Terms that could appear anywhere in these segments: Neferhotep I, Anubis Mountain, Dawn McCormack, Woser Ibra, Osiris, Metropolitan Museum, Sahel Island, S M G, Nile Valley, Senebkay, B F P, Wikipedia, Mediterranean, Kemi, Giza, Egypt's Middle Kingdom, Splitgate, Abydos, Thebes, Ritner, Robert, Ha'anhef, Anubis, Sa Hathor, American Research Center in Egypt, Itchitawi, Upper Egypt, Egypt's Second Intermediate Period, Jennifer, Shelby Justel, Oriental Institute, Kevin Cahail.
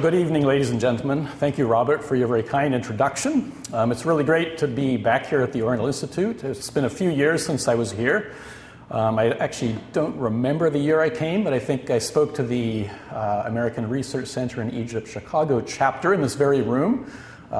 Well, good evening, ladies and gentlemen. Thank you, Robert, for your very kind introduction. It's really great to be back here at the Oriental Institute. It's been a few years since I was here. I actually don't remember the year I came, but I think I spoke to the American Research Center in Egypt, Chicago chapter in this very room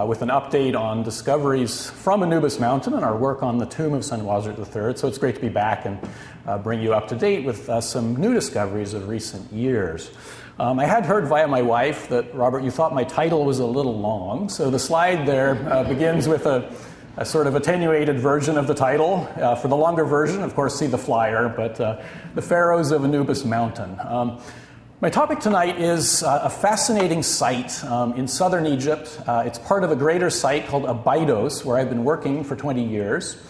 with an update on discoveries from Anubis Mountain and our work on the tomb of Senwosret III. So it's great to be back and bring you up to date with some new discoveries of recent years. I had heard via my wife that, Robert, you thought my title was a little long. So the slide there begins with a sort of attenuated version of the title. For the longer version, of course, see the flyer, but the Pharaohs of Anubis Mountain. My topic tonight is a fascinating site in southern Egypt. It's part of a greater site called Abydos, where I've been working for 20 years.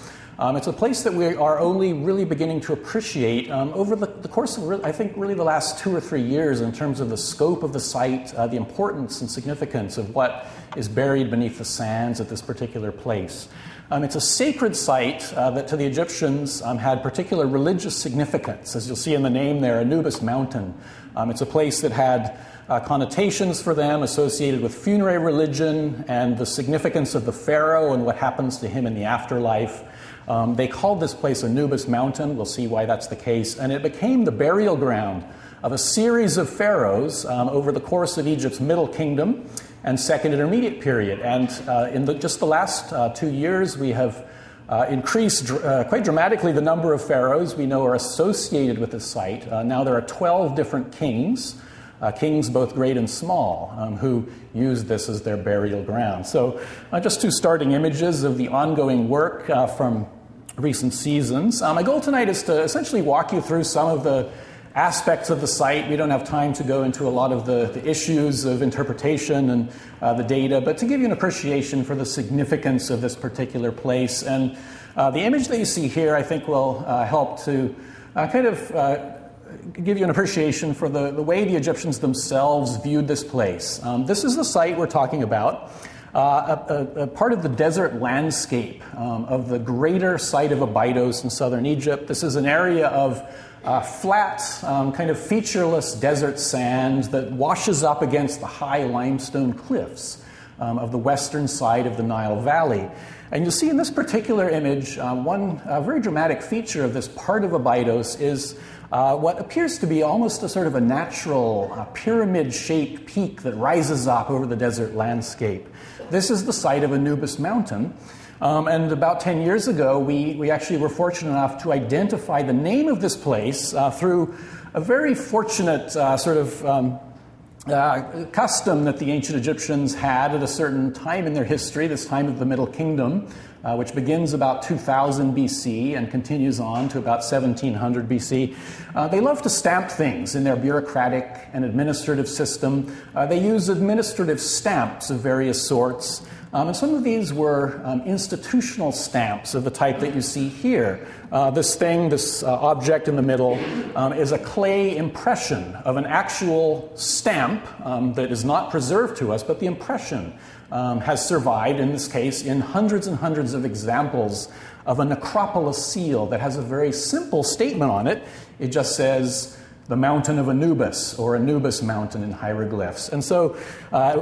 It's a place that we are only really beginning to appreciate over the course of, I think, really the last 2 or 3 years in terms of the scope of the site, the importance and significance of what is buried beneath the sands at this particular place. It's a sacred site that to the Egyptians had particular religious significance. As you'll see in the name there, Anubis Mountain. It's a place that had connotations for them associated with funerary religion and the significance of the pharaoh and what happens to him in the afterlife. They called this place Anubis Mountain. We'll see why that's the case. And it became the burial ground of a series of pharaohs over the course of Egypt's Middle Kingdom and Second Intermediate Period. And in just the last 2 years, we have increased quite dramatically the number of pharaohs we know are associated with this site. Now there are 12 different kings. Kings both great and small, who used this as their burial ground. So just two starting images of the ongoing work from recent seasons. My goal tonight is to essentially walk you through some of the aspects of the site. We don't have time to go into a lot of the issues of interpretation and the data, but to give you an appreciation for the significance of this particular place. And the image that you see here, I think, will help to kind of give you an appreciation for the way the Egyptians themselves viewed this place. This is the site we're talking about, a part of the desert landscape of the greater site of Abydos in southern Egypt. This is an area of flat, kind of featureless desert sand that washes up against the high limestone cliffs of the western side of the Nile Valley. And you'll see in this particular image, one very dramatic feature of this part of Abydos is what appears to be almost a sort of a natural pyramid-shaped peak that rises up over the desert landscape. This is the site of Anubis Mountain. And about 10 years ago, we actually were fortunate enough to identify the name of this place through a very fortunate sort of custom that the ancient Egyptians had at a certain time in their history, this time of the Middle Kingdom, which begins about 2000 BC and continues on to about 1700 BC. They love to stamp things in their bureaucratic and administrative system. They use administrative stamps of various sorts. And some of these were institutional stamps of the type that you see here. This thing, this object in the middle, is a clay impression of an actual stamp that is not preserved to us, but the impression has survived, in this case, in hundreds and hundreds of examples of a necropolis seal that has a very simple statement on it. It just says, the mountain of Anubis, or Anubis Mountain in hieroglyphs. And so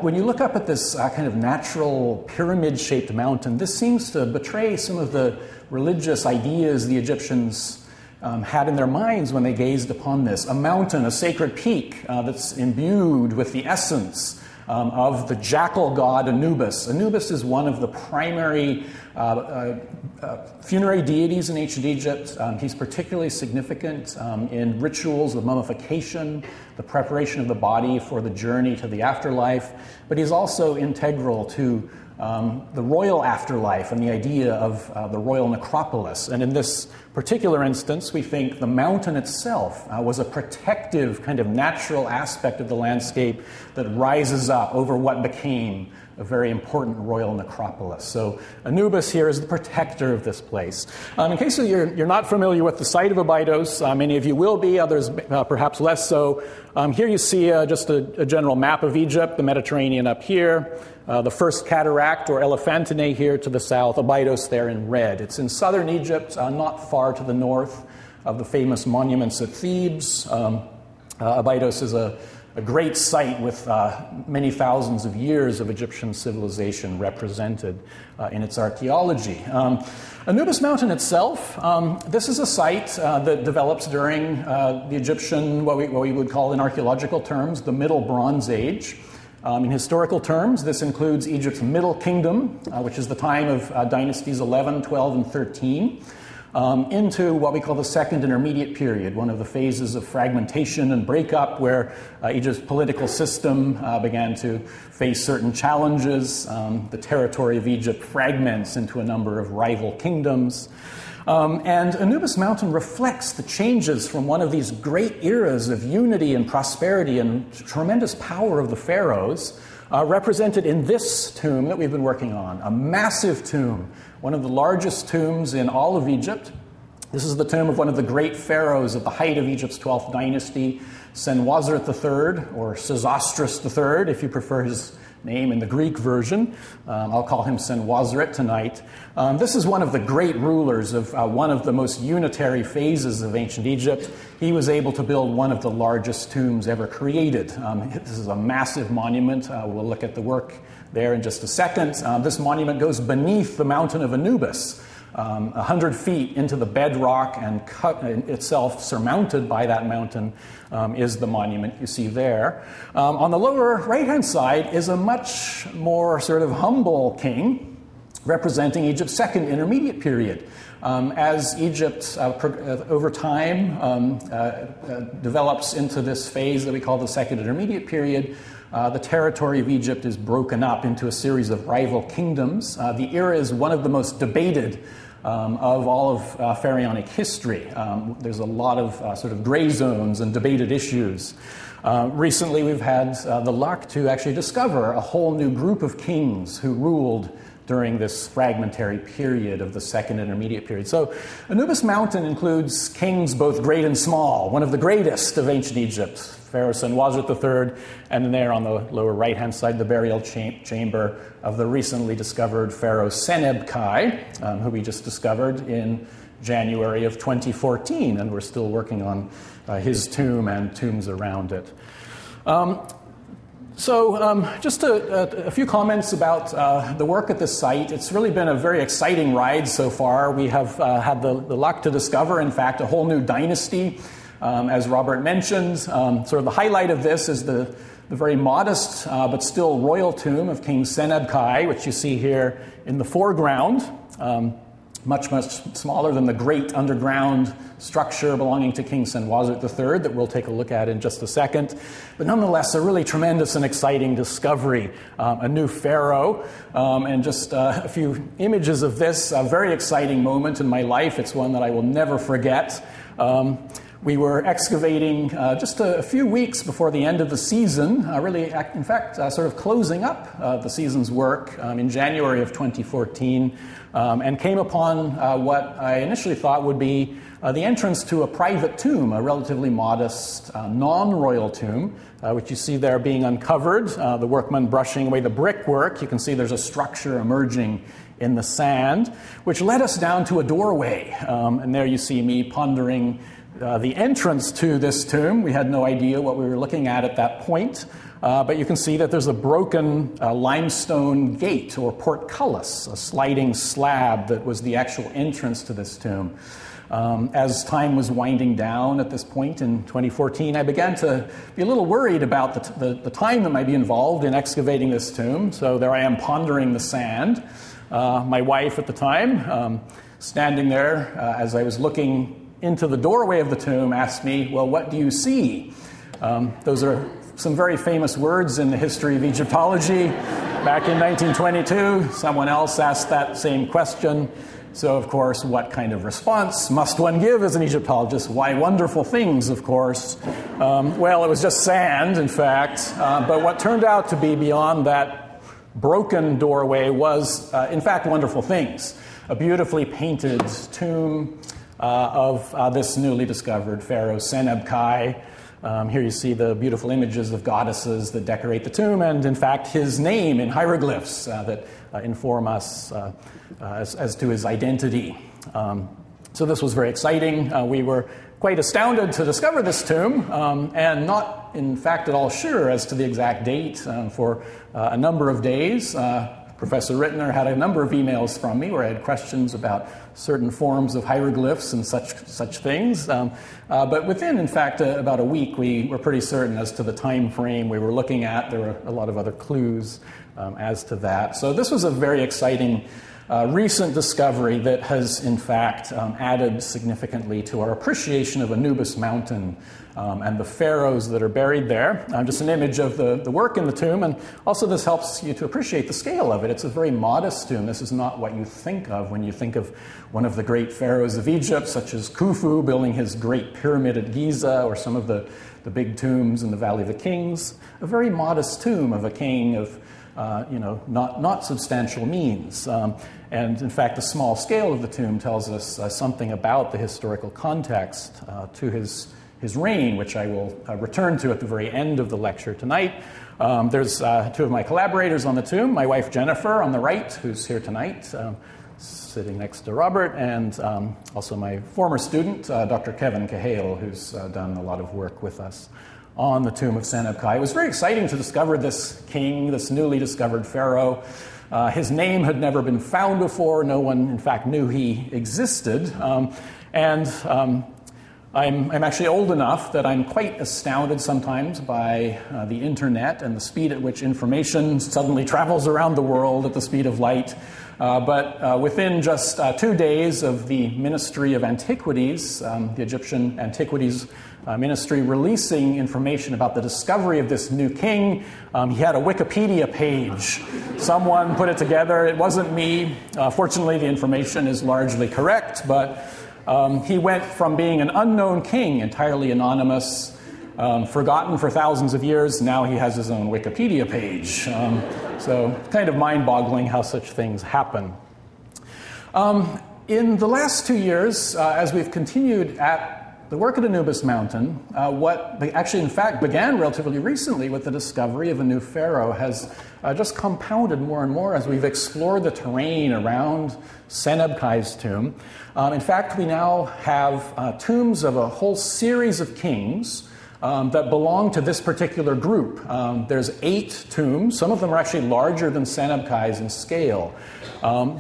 when you look up at this kind of natural pyramid-shaped mountain, this seems to betray some of the religious ideas the Egyptians had in their minds when they gazed upon this. A mountain, a sacred peak that's imbued with the essence of the jackal god Anubis. Anubis is one of the primary funerary deities in ancient Egypt. He's particularly significant in rituals of mummification, the preparation of the body for the journey to the afterlife, but he's also integral to the royal afterlife and the idea of the royal necropolis. And in this particular instance, we think the mountain itself was a protective kind of natural aspect of the landscape that rises up over what became a very important royal necropolis. So Anubis here is the protector of this place. In case you're not familiar with the site of Abydos, many of you will be, others perhaps less so. Here you see just a general map of Egypt, the Mediterranean up here, the first cataract or Elephantine here to the south, Abydos there in red. It's in southern Egypt, not far to the north of the famous monuments at Thebes. Abydos is a a great site with many thousands of years of Egyptian civilization represented in its archaeology. Anubis Mountain itself, this is a site that develops during the Egyptian, what we would call in archaeological terms, the Middle Bronze Age. In historical terms, this includes Egypt's Middle Kingdom, which is the time of dynasties 11, 12, and 13, into what we call the Second Intermediate Period, one of the phases of fragmentation and breakup where Egypt's political system began to face certain challenges. The territory of Egypt fragments into a number of rival kingdoms. And Anubis Mountain reflects the changes from one of these great eras of unity and prosperity and tremendous power of the pharaohs, represented in this tomb that we've been working on, a massive tomb, one of the largest tombs in all of Egypt. This is the tomb of one of the great pharaohs at the height of Egypt's 12th dynasty, Senwosret III, or Sesostris III, if you prefer his name in the Greek version. I'll call him Senwosret tonight. This is one of the great rulers of one of the most unitary phases of ancient Egypt. He was able to build one of the largest tombs ever created. This is a massive monument. We'll look at the work there in just a second. This monument goes beneath the mountain of Anubis, 100 feet into the bedrock, and cut itself surmounted by that mountain is the monument you see there. On the lower right-hand side is a much more sort of humble king representing Egypt's second intermediate period. As Egypt, over time, develops into this phase that we call the second intermediate period, the territory of Egypt is broken up into a series of rival kingdoms. The era is one of the most debated of all of pharaonic history. There's a lot of sort of gray zones and debated issues. Recently, we've had the luck to actually discover a whole new group of kings who ruled during this fragmentary period of the second intermediate period. So Anubis Mountain includes kings both great and small, one of the greatest of ancient Egypt, Pharaoh Senwosret III, and there on the lower right-hand side, the burial chamber of the recently discovered Pharaoh Senebkay, who we just discovered in January of 2014, and we're still working on his tomb and tombs around it. Just a few comments about the work at this site. It's really been a very exciting ride so far. We have had the luck to discover, in fact, a whole new dynasty. As Robert mentioned, sort of the highlight of this is the very modest but still royal tomb of King Senebkay, which you see here in the foreground. Much, much smaller than the great underground structure belonging to King Senwosret III that we'll take a look at in just a second. But nonetheless, a really tremendous and exciting discovery, a new pharaoh, and just a few images of this, a very exciting moment in my life. It's one that I will never forget. We were excavating just a few weeks before the end of the season, really, in fact, sort of closing up the season's work in January of 2014, and came upon what I initially thought would be the entrance to a private tomb, a relatively modest non-royal tomb, which you see there being uncovered, the workmen brushing away the brickwork. You can see there's a structure emerging in the sand, which led us down to a doorway, and there you see me pondering the entrance to this tomb. We had no idea what we were looking at that point, but you can see that there's a broken limestone gate or portcullis, a sliding slab that was the actual entrance to this tomb. As time was winding down at this point in 2014, I began to be a little worried about the time that might be involved in excavating this tomb. So there I am pondering the sand. My wife at the time, standing there as I was looking into the doorway of the tomb, asked me, well, what do you see? Those are some very famous words in the history of Egyptology. Back in 1922, someone else asked that same question. So, of course, what kind of response must one give as an Egyptologist? Why wonderful things, of course. Well, it was just sand, in fact. But what turned out to be beyond that broken doorway was, in fact, wonderful things. A beautifully painted tomb of this newly discovered pharaoh Senebkay. Here you see the beautiful images of goddesses that decorate the tomb, and in fact his name in hieroglyphs that inform us as to his identity. So this was very exciting. We were quite astounded to discover this tomb, and not, in fact, at all sure as to the exact date for a number of days. Professor Ritner had a number of emails from me where I had questions about certain forms of hieroglyphs and such things. But within, in fact, about a week, we were pretty certain as to the time frame we were looking at. There were a lot of other clues as to that. So this was a very exciting recent discovery that has, in fact, added significantly to our appreciation of Anubis Mountain and the pharaohs that are buried there. Just an image of the work in the tomb, and also this helps you to appreciate the scale of it. It's a very modest tomb. This is not what you think of when you think of one of the great pharaohs of Egypt, such as Khufu building his great pyramid at Giza, or some of the big tombs in the Valley of the Kings. A very modest tomb of a king of not substantial means. And in fact, the small scale of the tomb tells us something about the historical context to his reign, which I will return to at the very end of the lecture tonight. There's two of my collaborators on the tomb, my wife Jennifer on the right, who's here tonight, sitting next to Robert, and also my former student, Dr. Kevin Cahail, who's done a lot of work with us on the tomb of Senebkay. It was very exciting to discover this king, this newly discovered pharaoh. His name had never been found before. No one, in fact, knew he existed. I'm actually old enough that I'm quite astounded sometimes by the internet and the speed at which information suddenly travels around the world at the speed of light. But within just 2 days of the Ministry of Antiquities, the Egyptian Antiquities Ministry releasing information about the discovery of this new king, he had a Wikipedia page. Someone put it together. It wasn't me. Fortunately, the information is largely correct, but he went from being an unknown king, entirely anonymous, forgotten for thousands of years, now he has his own Wikipedia page. So kind of mind-boggling how such things happen. In the last 2 years, as we've continued at the work at Anubis Mountain, what actually in fact began relatively recently with the discovery of a new pharaoh has just compounded more and more as we've explored the terrain around Senebkay's tomb. In fact, we now have tombs of a whole series of kings that belong to this particular group. There's 8 tombs. Some of them are actually larger than Senebkay's in scale.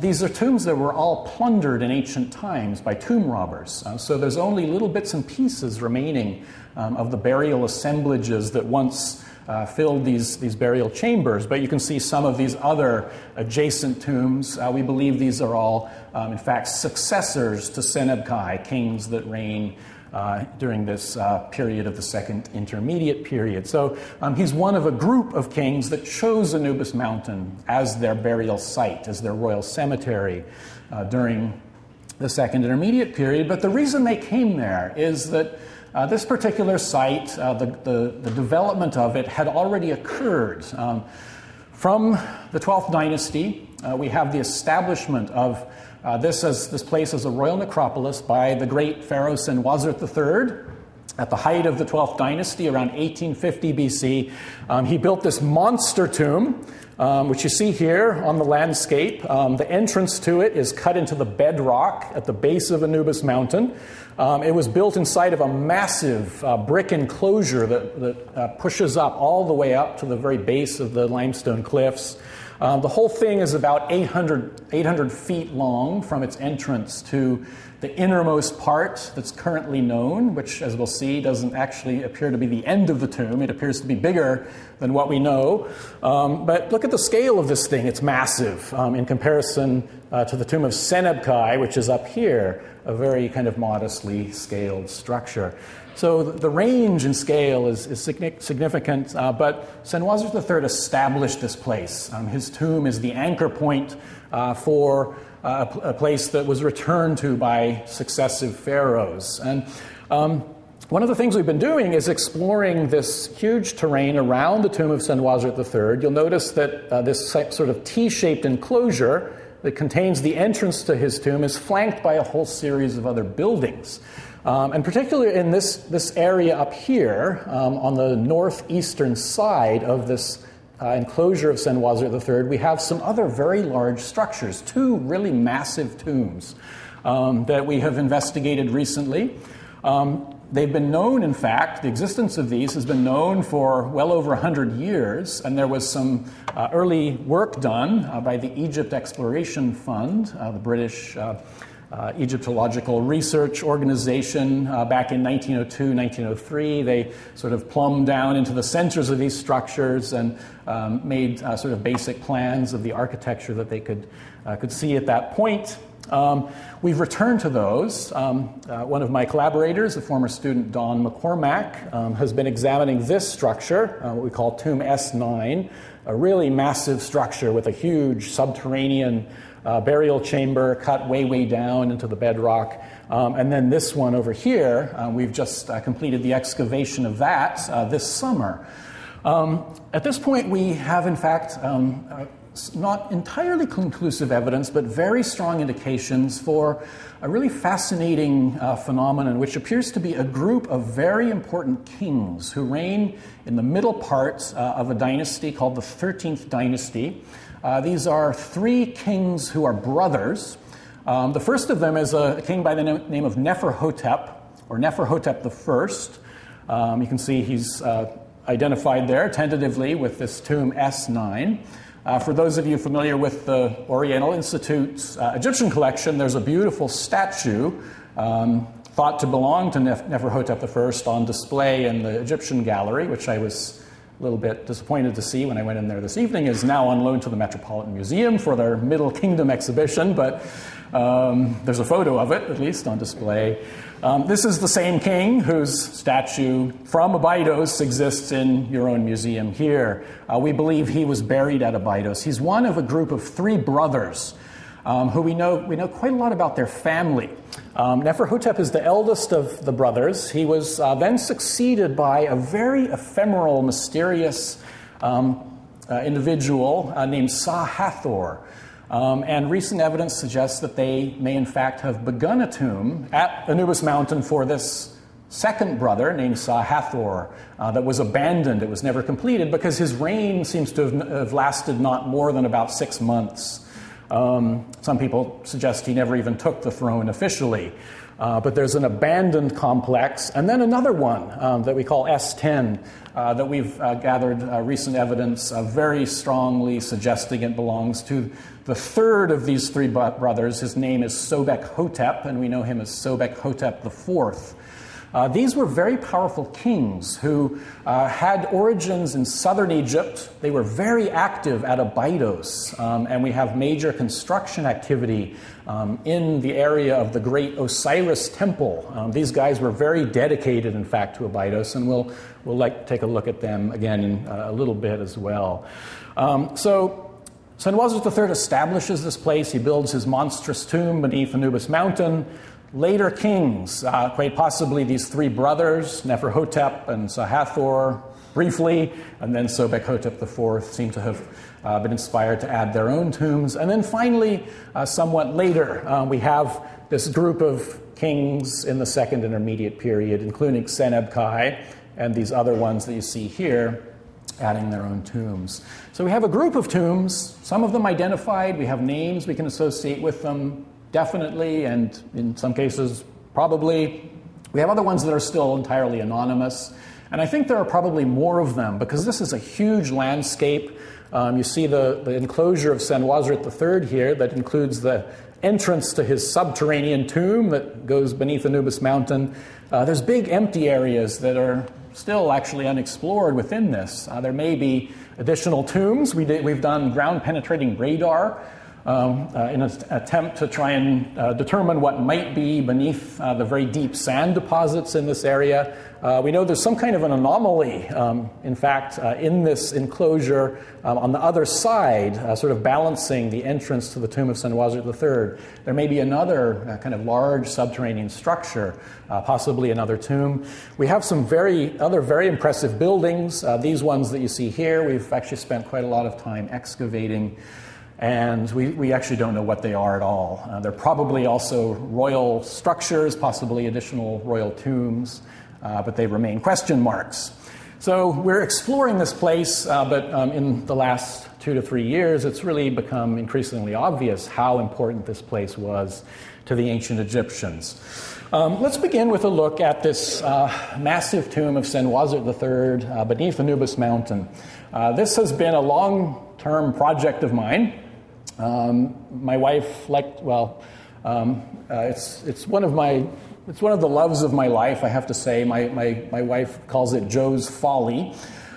These are tombs that were all plundered in ancient times by tomb robbers. So there's only little bits and pieces remaining of the burial assemblages that once filled these burial chambers. But you can see some of these other adjacent tombs. We believe these are all, in fact, successors to Senebkay, kings that reign during this period of the Second Intermediate Period. So he's one of a group of kings that chose Anubis Mountain as their burial site, as their royal cemetery during the Second Intermediate Period. But the reason they came there is that this particular site, the development of it had already occurred. From the 12th dynasty, we have the establishment of this place as a royal necropolis by the great pharaoh Senwosret III at the height of the 12th dynasty, around 1850 BC. He built this monster tomb, which you see here on the landscape. The entrance to it is cut into the bedrock at the base of Anubis Mountain. It was built inside of a massive brick enclosure that pushes up all the way up to the very base of the limestone cliffs. The whole thing is about 800 feet long from its entrance to the innermost part that's currently known, which, as we'll see, doesn't actually appear to be the end of the tomb. It appears to be bigger than what we know. But look at the scale of this thing. It's massive in comparison to the tomb of Senebkay, which is up here, a very kind of modestly scaled structure. So the range in scale is significant, but Senwosret III established this place. His tomb is the anchor point for a place that was returned to by successive pharaohs. And one of the things we've been doing is exploring this huge terrain around the tomb of Senwosret III. You'll notice that this sort of T-shaped enclosure that contains the entrance to his tomb is flanked by a whole series of other buildings. And particularly in this area up here, on the northeastern side of this enclosure of Senwosret III, we have some other very large structures, 2 really massive tombs that we have investigated recently. They've been known, in fact, the existence of these has been known for well over 100 years, and there was some early work done by the Egypt Exploration Fund, the British Egyptological Research Organization, back in 1902, 1903. They sort of plumbed down into the centers of these structures and made sort of basic plans of the architecture that they could see at that point. We've returned to those. One of my collaborators, a former student, Dawn McCormack, has been examining this structure, what we call Tomb S9, a really massive structure with a huge subterranean burial chamber cut way, way down into the bedrock. And then this one over here, we've just completed the excavation of that this summer. At this point, we have, in fact, not entirely conclusive evidence, but very strong indications for a really fascinating phenomenon, which appears to be a group of very important kings who reign in the middle part of a dynasty called the 13th Dynasty. These are three kings who are brothers. The first of them is a king by the name of Neferhotep, or Neferhotep I. You can see he's identified there tentatively with this tomb S9. For those of you familiar with the Oriental Institute's Egyptian collection, there's a beautiful statue thought to belong to Neferhotep I on display in the Egyptian gallery, which I was a little bit disappointed to see when I went in there this evening, is now on loan to the Metropolitan Museum for their Middle Kingdom exhibition, but there's a photo of it, at least, on display. This is the same king whose statue from Abydos exists in your own museum here. We believe he was buried at Abydos. He's one of a group of three brothers who we know quite a lot about their family. Neferhotep is the eldest of the brothers. He was then succeeded by a very ephemeral, mysterious individual named Sa Hathor. And recent evidence suggests that they may, in fact, have begun a tomb at Anubis Mountain for this second brother named Sa Hathor that was abandoned. It was never completed because his reign seems to have lasted not more than about 6 months. Some people suggest he never even took the throne officially. But there's an abandoned complex, and then another one that we call S10 that we've gathered recent evidence very strongly suggesting it belongs to the third of these three brothers. His name is Sobekhotep, and we know him as Sobekhotep IV. These were very powerful kings who had origins in southern Egypt. They were very active at Abydos, and we have major construction activity in the area of the great Osiris temple. These guys were very dedicated, in fact, to Abydos, and we'll take a look at them again in a little bit as well. Senwosret III establishes this place. He builds his monstrous tomb beneath Anubis Mountain. Later kings, quite possibly these three brothers, Neferhotep and Sa Hathor, briefly, and then Sobekhotep IV, seem to have been inspired to add their own tombs. And then finally, somewhat later, we have this group of kings in the Second Intermediate Period, including Senebkay and these other ones that you see here, adding their own tombs. So we have a group of tombs, some of them identified. We have names we can associate with them. Definitely, and in some cases, probably. We have other ones that are still entirely anonymous. And I think there are probably more of them, because this is a huge landscape. You see the enclosure of Senwosret III here that includes the entrance to his subterranean tomb that goes beneath Anubis Mountain. There's big empty areas that are still actually unexplored within this. There may be additional tombs. We've done ground-penetrating radar in an attempt to try and determine what might be beneath the very deep sand deposits in this area. We know there's some kind of an anomaly, in fact, in this enclosure on the other side, sort of balancing the entrance to the tomb of Senwosret III. There may be another kind of large subterranean structure, possibly another tomb. We have some other very impressive buildings. These ones that you see here, we've actually spent quite a lot of time excavating. And we actually don't know what they are at all. They're probably also royal structures, possibly additional royal tombs, but they remain question marks. So we're exploring this place, but in the last 2 to 3 years, it's really become increasingly obvious how important this place was to the ancient Egyptians. Let's begin with a look at this massive tomb of Senwosret III beneath Anubis Mountain. This has been a long-term project of mine. My wife liked, well, it's one of the loves of my life, I have to say. My wife calls it Joe's Folly.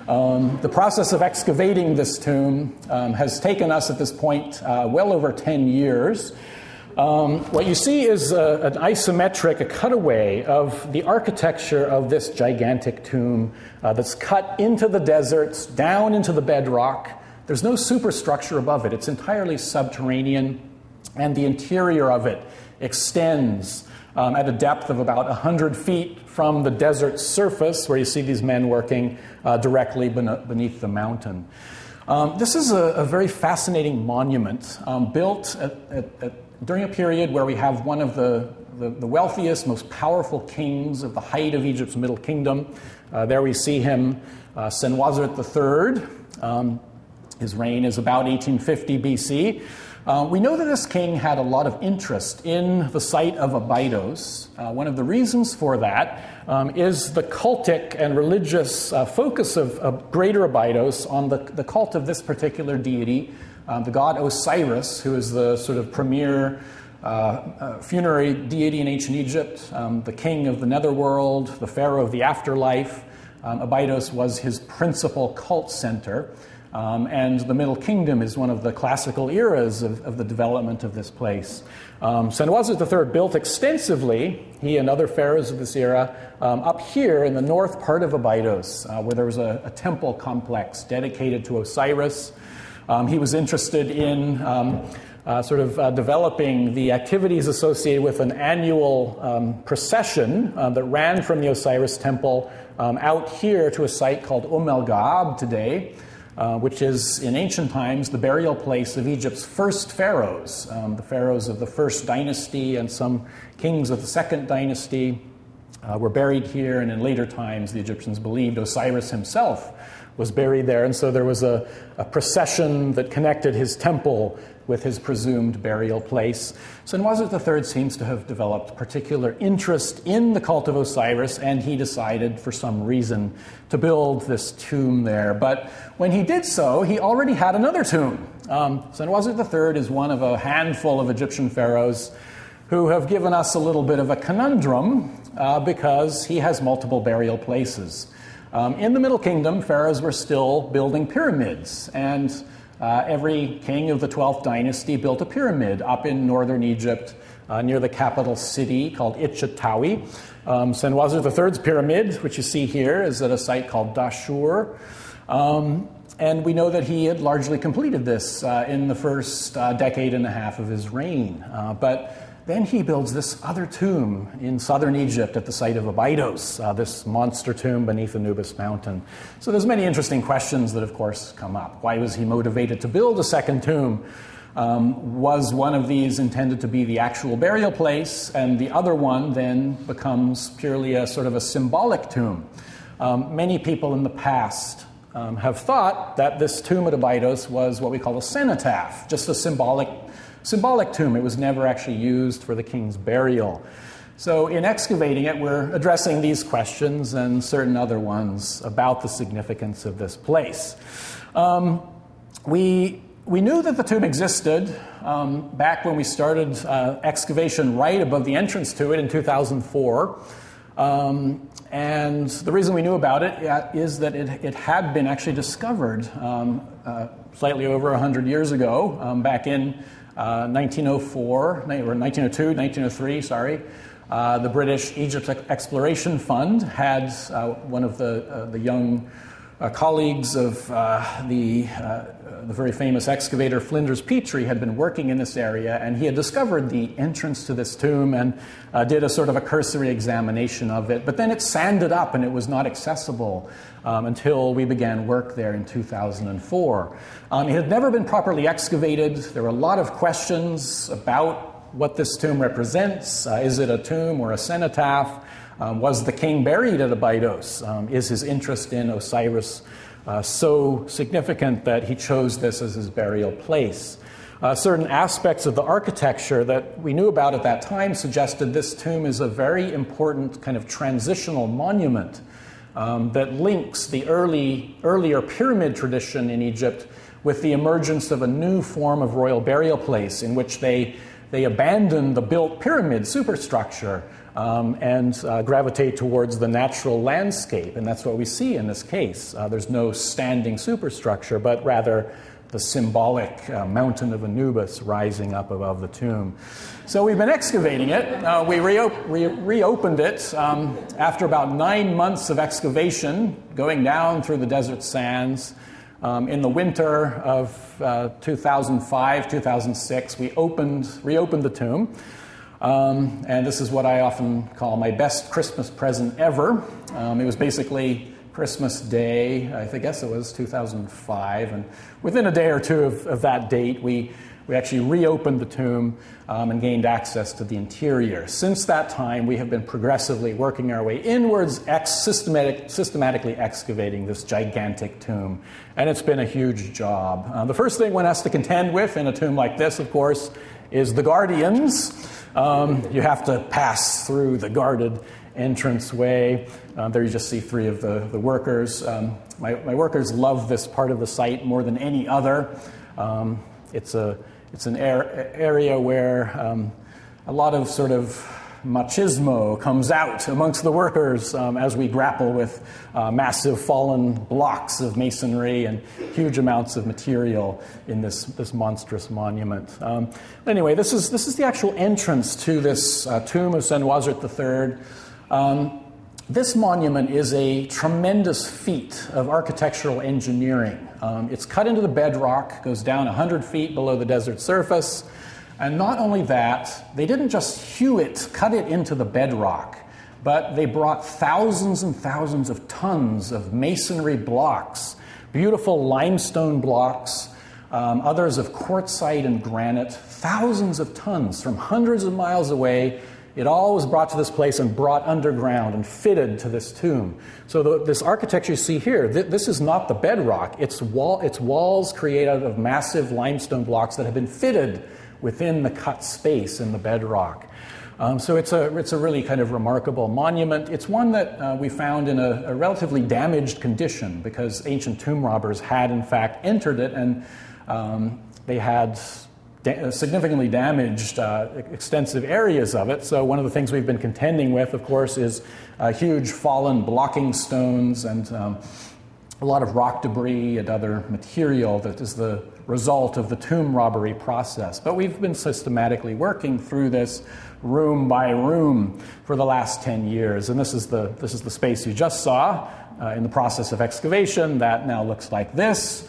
The process of excavating this tomb has taken us at this point well over 10 years. What you see is an isometric, a cutaway of the architecture of this gigantic tomb that's cut into the deserts, down into the bedrock. There's no superstructure above it. It's entirely subterranean, and the interior of it extends at a depth of about 100 feet from the desert surface, where you see these men working directly beneath the mountain. This is a very fascinating monument built during a period where we have one of the wealthiest, most powerful kings of the height of Egypt's Middle Kingdom. There we see him, Senwosret III. His reign is about 1850 BC. We know that this king had a lot of interest in the site of Abydos. One of the reasons for that is the cultic and religious focus of Greater Abydos on the cult of this particular deity, the god Osiris, who is the sort of premier funerary deity in ancient Egypt, the king of the netherworld, the pharaoh of the afterlife. Abydos was his principal cult center. And the Middle Kingdom is one of the classical eras of the development of this place. Senwosret III built extensively, he and other pharaohs of this era, up here in the north part of Abydos, where there was a temple complex dedicated to Osiris. He was interested in developing the activities associated with an annual procession that ran from the Osiris temple out here to a site called Umm al-Ga'ab today, which is, in ancient times, the burial place of Egypt's first pharaohs, the pharaohs of the first dynasty and some kings of the second dynasty were buried here, and in later times the Egyptians believed Osiris himself was buried there, and so there was a procession that connected his temple with his presumed burial place. Senwosret III seems to have developed particular interest in the cult of Osiris, and he decided for some reason to build this tomb there. But when he did so, he already had another tomb. Senwosret III is one of a handful of Egyptian pharaohs who have given us a little bit of a conundrum because he has multiple burial places. In the Middle Kingdom, pharaohs were still building pyramids, and every king of the 12th dynasty built a pyramid up in northern Egypt near the capital city called Itchitawi. Senwosret III's pyramid, which you see here, is at a site called Dashur. And we know that he had largely completed this in the first decade and a half of his reign. But then he builds this other tomb in southern Egypt at the site of Abydos, this monster tomb beneath Anubis Mountain. So there's many interesting questions that, of course, come up. Why was he motivated to build a second tomb? Was one of these intended to be the actual burial place, and the other one then becomes purely a sort of a symbolic tomb? Many people in the past have thought that this tomb at Abydos was what we call a cenotaph, just a symbolic tomb. It was never actually used for the king's burial. So in excavating it, we're addressing these questions and certain other ones about the significance of this place. We knew that the tomb existed back when we started excavation right above the entrance to it in 2004. And the reason we knew about it is that it had been actually discovered slightly over 100 years ago, back in 1904, or 1902, 1903, sorry. The British Egypt Exploration Fund had one of the young colleagues of the very famous excavator Flinders Petrie had been working in this area, and he had discovered the entrance to this tomb and did a sort of a cursory examination of it. But then it sanded up and it was not accessible until we began work there in 2004. It had never been properly excavated. There were a lot of questions about what this tomb represents. Is it a tomb or a cenotaph? Was the king buried at Abydos? Is his interest in Osiris so significant that he chose this as his burial place. Certain aspects of the architecture that we knew about at that time suggested this tomb is a very important kind of transitional monument that links the earlier pyramid tradition in Egypt with the emergence of a new form of royal burial place in which they abandon the built pyramid superstructure and gravitate towards the natural landscape. And that's what we see in this case. There's no standing superstructure, but rather the symbolic mountain of Anubis rising up above the tomb. So we've been excavating it. We reopened it after about 9 months of excavation, going down through the desert sands. In the winter of 2005, 2006, we reopened the tomb. And this is what I often call my best Christmas present ever. It was basically Christmas Day, I guess it was 2005, and within a day or two of that date, we actually reopened the tomb and gained access to the interior. Since that time, we have been progressively working our way inwards, systematically excavating this gigantic tomb, and it's been a huge job. The first thing one has to contend with in a tomb like this, of course, is the guardians. You have to pass through the guarded entranceway. There you just see three of the workers. My workers love this part of the site more than any other. It's an area where a lot of sort of machismo comes out amongst the workers as we grapple with massive fallen blocks of masonry and huge amounts of material in this monstrous monument. Anyway, this is the actual entrance to this tomb of Senwosret III. This monument is a tremendous feat of architectural engineering. It's cut into the bedrock, goes down 100 feet below the desert surface. And not only that, they didn't just hew it, cut it into the bedrock, but they brought thousands and thousands of tons of masonry blocks, beautiful limestone blocks, others of quartzite and granite, thousands of tons from hundreds of miles away. It all was brought to this place and brought underground and fitted to this tomb. So this architecture you see here, this is not the bedrock. Its walls created of massive limestone blocks that have been fitted within the cut space in the bedrock. So it's a really kind of remarkable monument. It's one that we found in a relatively damaged condition because ancient tomb robbers had, in fact, entered it, and they had significantly damaged extensive areas of it. So one of the things we've been contending with, of course, is huge fallen blocking stones and a lot of rock debris and other material that is the result of the tomb robbery process. But we've been systematically working through this room by room for the last 10 years. And this is the space you just saw in the process of excavation that now looks like this.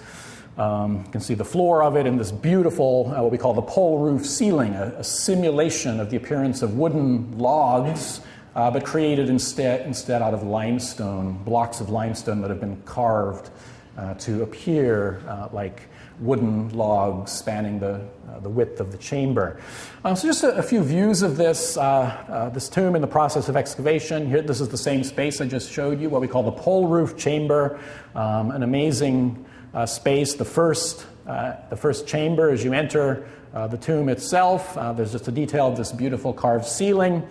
You can see the floor of it and this beautiful, what we call the pole roof ceiling, a simulation of the appearance of wooden logs, but created instead out of limestone, blocks of limestone that have been carved to appear like wooden logs spanning the width of the chamber. So just a few views of this tomb in the process of excavation. Here, this is the same space I just showed you, what we call the pole roof chamber, an amazing space. The first chamber as you enter the tomb itself. There's just a detail of this beautiful carved ceiling.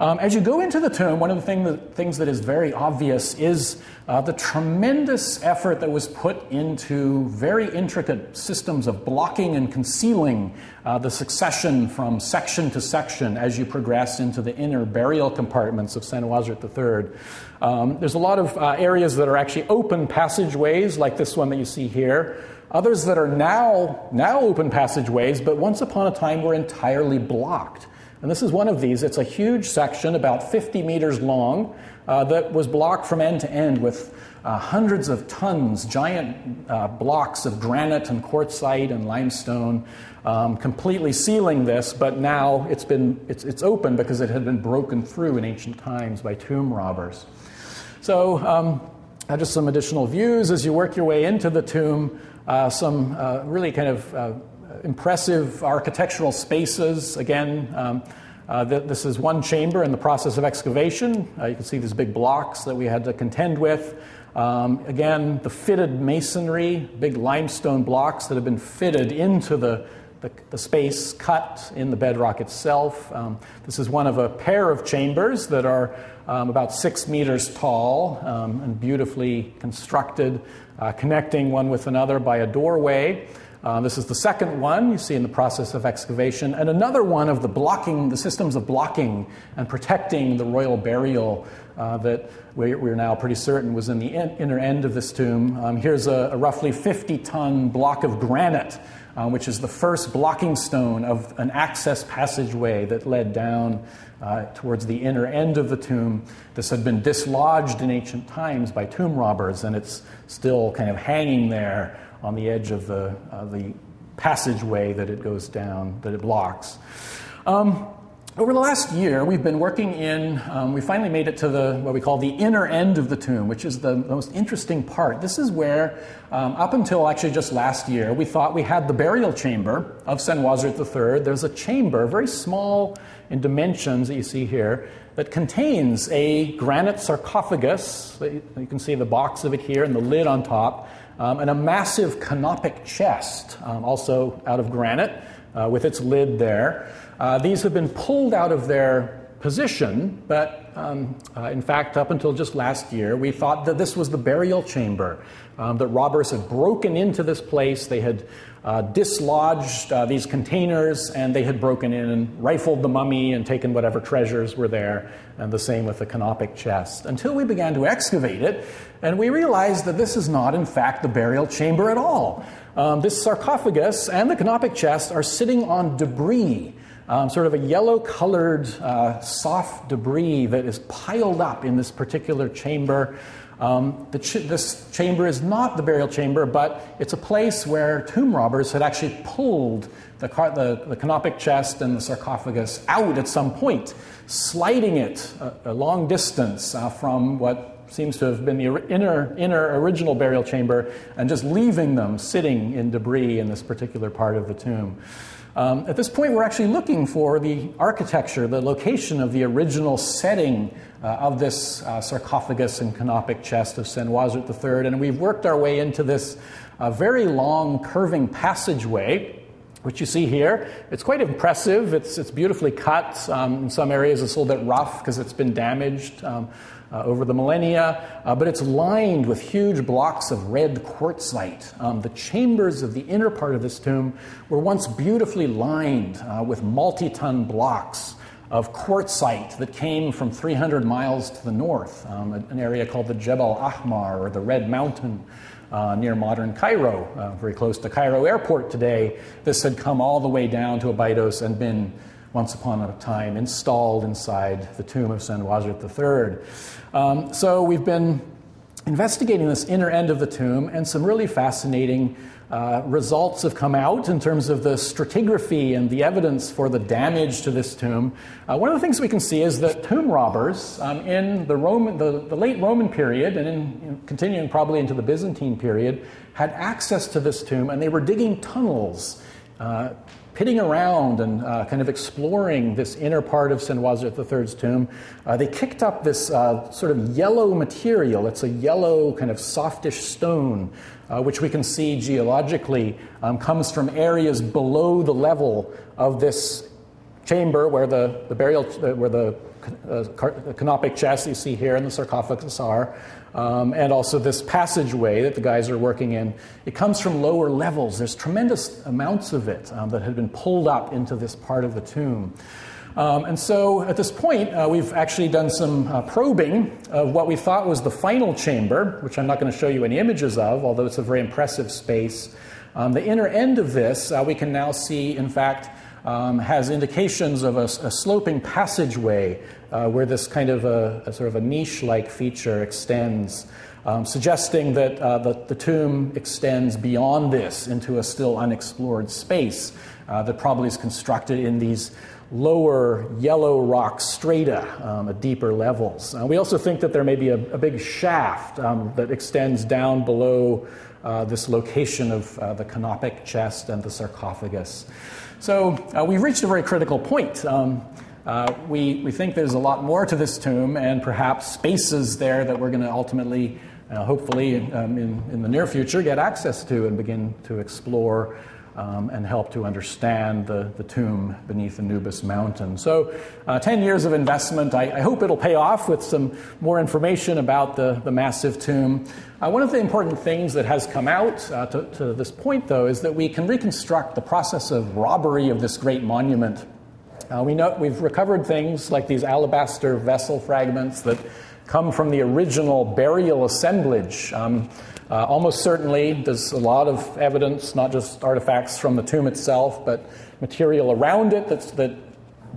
As you go into the tomb, one of the things that is very obvious is the tremendous effort that was put into very intricate systems of blocking and concealing the succession from section to section as you progress into the inner burial compartments of Senwosret III. There's a lot of areas that are actually open passageways, like this one that you see here. Others that are now open passageways, but once upon a time were entirely blocked. And this is one of these. It's a huge section, about 50 meters long, that was blocked from end to end with hundreds of tons, giant blocks of granite and quartzite and limestone, completely sealing this. But now it's open because it had been broken through in ancient times by tomb robbers. So just some additional views as you work your way into the tomb. Some really kind of impressive architectural spaces. Again, this is one chamber in the process of excavation. You can see these big blocks that we had to contend with. Again, the fitted masonry, big limestone blocks that have been fitted into the space cut in the bedrock itself. This is one of a pair of chambers that are about 6 meters tall and beautifully constructed, connecting one with another by a doorway. This is the second one you see in the process of excavation, and another one of the systems of blocking and protecting the royal burial that we're now pretty certain was in the inner end of this tomb. Here's a roughly 50-ton block of granite, which is the first blocking stone of an access passageway that led down towards the inner end of the tomb. This had been dislodged in ancient times by tomb robbers, and it's still kind of hanging there on the edge of the passageway that it goes down, that it blocks. Over the last year, we've been working in, we finally made it to what we call the inner end of the tomb, which is the most interesting part. This is where, up until actually just last year, we thought we had the burial chamber of Senwosret III. There's a chamber, very small in dimensions that you see here, that contains a granite sarcophagus. You can see the box of it here and the lid on top. And a massive canopic chest, also out of granite, with its lid there. These have been pulled out of their position, but in fact, up until just last year, we thought that this was the burial chamber, that robbers had broken into this place. They had dislodged these containers, and they had broken in and rifled the mummy and taken whatever treasures were there, and the same with the canopic chest, until we began to excavate it, and we realized that this is not, in fact, the burial chamber at all. This sarcophagus and the canopic chest are sitting on debris, sort of a yellow-colored, soft debris that is piled up in this particular chamber. This chamber is not the burial chamber, but it's a place where tomb robbers had actually pulled the canopic chest and the sarcophagus out at some point, sliding it a long distance from what seems to have been the inner original burial chamber, and just leaving them sitting in debris in this particular part of the tomb. At this point, we're actually looking for the architecture, the location of the original setting of this sarcophagus and canopic chest of Senwosret III, and we've worked our way into this very long curving passageway, which you see here. It's quite impressive. It's beautifully cut. In some areas, it's a little bit rough because it's been damaged over the millennia, but it's lined with huge blocks of red quartzite. The chambers of the inner part of this tomb were once beautifully lined with multi-ton blocks of quartzite that came from 300 miles to the north, an area called the Jebel Ahmar, or the Red Mountain, near modern Cairo, very close to Cairo Airport today. This had come all the way down to Abydos and been once upon a time installed inside the tomb of Senwosret III. So we've been investigating this inner end of the tomb, and some really fascinating results have come out in terms of the stratigraphy and the evidence for the damage to this tomb. One of the things we can see is that tomb robbers in the late Roman period, and continuing probably into the Byzantine period, had access to this tomb, and they were digging tunnels, pitting around and kind of exploring this inner part of Senwosret III's tomb. They kicked up this sort of yellow material. It's a yellow kind of softish stone, which we can see geologically comes from areas below the level of this chamber where the canopic chest you see here and the sarcophagus are, and also this passageway that the guys are working in. It comes from lower levels. There's tremendous amounts of it that had been pulled up into this part of the tomb. And so at this point, we've actually done some probing of what we thought was the final chamber, which I'm not going to show you any images of, although it's a very impressive space. The inner end of this, we can now see, in fact, has indications of a sloping passageway where this kind of a sort of a niche-like feature extends, suggesting that the tomb extends beyond this into a still unexplored space that probably is constructed in these lower yellow rock strata at deeper levels. We also think that there may be a big shaft that extends down below this location of the canopic chest and the sarcophagus. So we've reached a very critical point. We think there's a lot more to this tomb, and perhaps spaces there that we're going to ultimately hopefully in the near future get access to and begin to explore and help to understand the tomb beneath Anubis Mountain. So 10 years of investment. I hope it'll pay off with some more information about the massive tomb. One of the important things that has come out to this point, though, is that we can reconstruct the process of robbery of this great monument. We've recovered things like these alabaster vessel fragments that come from the original burial assemblage. Almost certainly there's a lot of evidence, not just artifacts from the tomb itself, but material around it that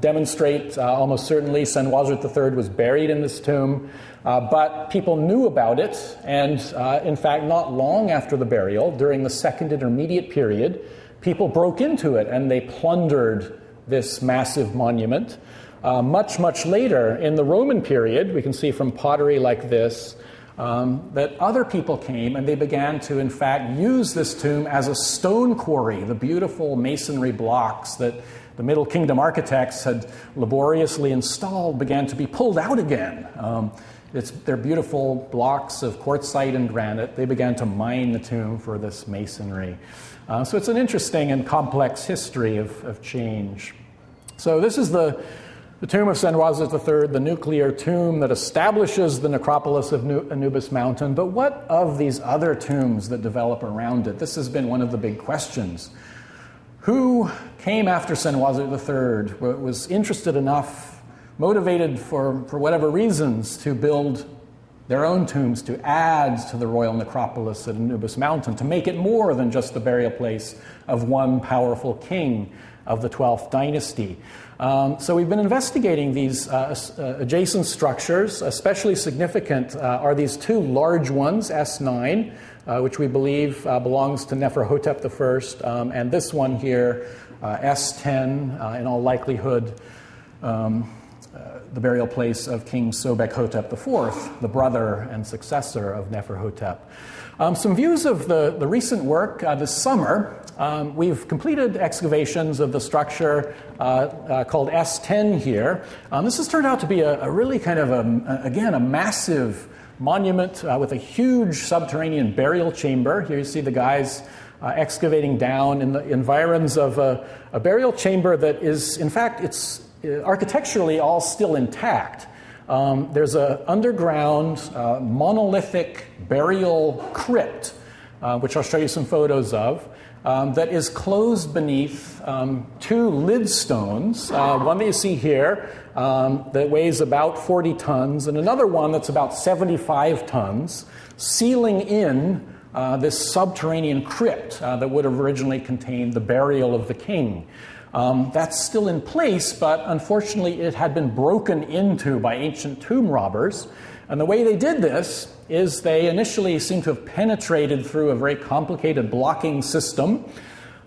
demonstrate almost certainly Senwosret III was buried in this tomb. But people knew about it, and in fact, not long after the burial, during the Second Intermediate Period, people broke into it and they plundered this massive monument. Much, much later, in the Roman period, we can see from pottery like this, that other people came and they began to, in fact, use this tomb as a stone quarry, the beautiful masonry blocks that the Middle Kingdom architects had laboriously installed began to be pulled out again. They're beautiful blocks of quartzite and granite. They began to mine the tomb for this masonry. So it's an interesting and complex history of change. So this is the tomb of Senwosret III, the nuclear tomb that establishes the necropolis of Anubis Mountain. But what of these other tombs that develop around it? This has been one of the big questions. Who came after Senwosret III, was interested enough, motivated for whatever reasons, to build their own tombs to add to the royal necropolis at Anubis Mountain, to make it more than just the burial place of one powerful king of the 12th dynasty? So we've been investigating these adjacent structures. Especially significant are these two large ones, S9, which we believe belongs to Neferhotep I, and this one here, S10, in all likelihood the burial place of King Sobekhotep IV, the brother and successor of Neferhotep. Some views of the recent work this summer. We've completed excavations of the structure called S10 here. This has turned out to be a really kind of, again, a massive monument with a huge subterranean burial chamber. Here you see the guys excavating down in the environs of a burial chamber that is, in fact, it's architecturally all still intact. There's an underground monolithic burial crypt, which I'll show you some photos of, that is closed beneath two lidstones, one that you see here that weighs about 40 tons, and another one that's about 75 tons, sealing in this subterranean crypt that would have originally contained the burial of the king. That's still in place, but unfortunately it had been broken into by ancient tomb robbers. And the way they did this is they initially seem to have penetrated through a very complicated blocking system,